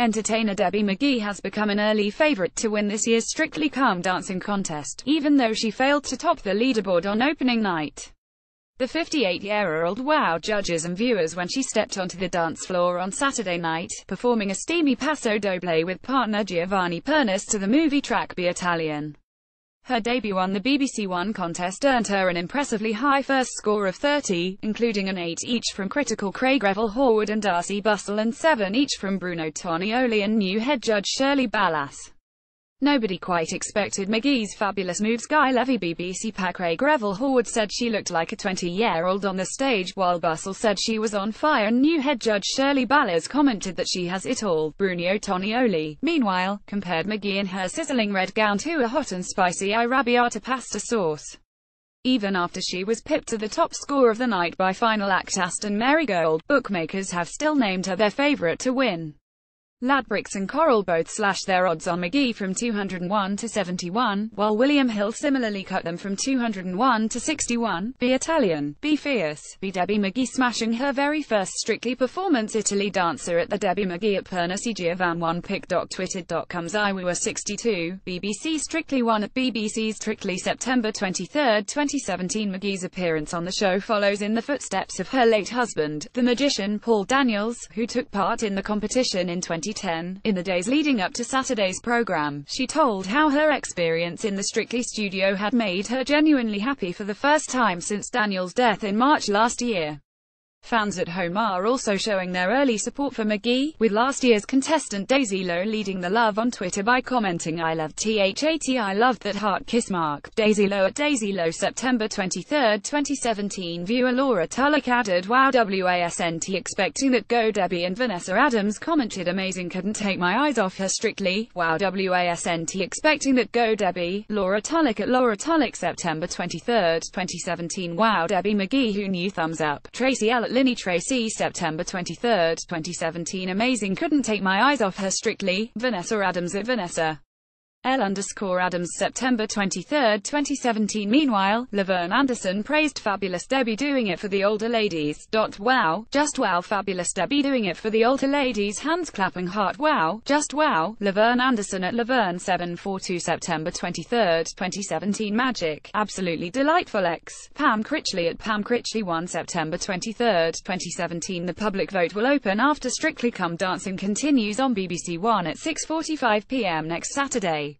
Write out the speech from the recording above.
Entertainer Debbie McGee has become an early favourite to win this year's Strictly Come Dancing contest, even though she failed to top the leaderboard on opening night. The 58-year-old wowed judges and viewers when she stepped onto the dance floor on Saturday night, performing a steamy passo doble with partner Giovanni Pernice to the movie track Be Italian. Her debut on the BBC One contest earned her an impressively high first score of 30, including an 8 each from critical Craig Revel Horwood and Darcy Bussell and 7 each from Bruno Tonioli and new head judge Shirley Ballas. Nobody quite expected McGee's fabulous moves. Guy Levy BBC PA Craig Revel Horwood said she looked like a 20-year-old on the stage, while Bussell said she was on fire and new head judge Shirley Ballas commented that she has it all. Bruno Tonioli, meanwhile, compared McGee in her sizzling red gown to a hot and spicy arrabbiata pasta sauce. Even after she was pipped to the top score of the night by final act Aston Merrygold, bookmakers have still named her their favourite to win. Ladbrokes and Coral both slashed their odds on McGee from 201 to 71, while William Hill similarly cut them from 201 to 61. Be Italian, Be Fierce, Be Debbie McGee, smashing her very first Strictly performance. Italy dancer at the Debbie McGee at Pernice Giovanni one pic.twitter.com's iWeWere62, BBC Strictly One at BBC's Strictly September 23, 2017. McGee's appearance on the show follows in the footsteps of her late husband, the magician Paul Daniels, who took part in the competition in 2010. In the days leading up to Saturday's program, she told how her experience in the Strictly studio had made her genuinely happy for the first time since Daniel's death in March last year. Fans at home are also showing their early support for McGee, with last year's contestant Daisy Lowe leading the love on Twitter by commenting, "I love THAT, I loved that heart kiss mark." Daisy Lowe at Daisy Lowe September 23, 2017. Viewer Laura Tulloch added, "Wow, wasn't expecting that." Go Debbie and Vanessa Adams commented, "Amazing, couldn't take my eyes off her Strictly. Wow, wasn't expecting that." Go Debbie. Laura Tulloch at Laura Tulloch September 23, 2017. Wow, Debbie McGee, who knew? Thumbs up. Tracy L at Linny Tracy September 23, 2017. Amazing, couldn't take my eyes off her Strictly. Vanessa Adams at Vanessa L_Adams September 23, 2017. Meanwhile, Laverne Anderson praised Fabulous Debbie doing it for the older ladies. Wow, just wow. Fabulous Debbie doing it for the older ladies. Hands clapping heart. Wow, just wow. Laverne Anderson at Laverne 742 September 23, 2017. Magic, absolutely delightful. X. Pam Critchley at Pam Critchley 1 September 23, 2017. The public vote will open after Strictly Come Dancing continues on BBC One at 6:45 p.m. next Saturday.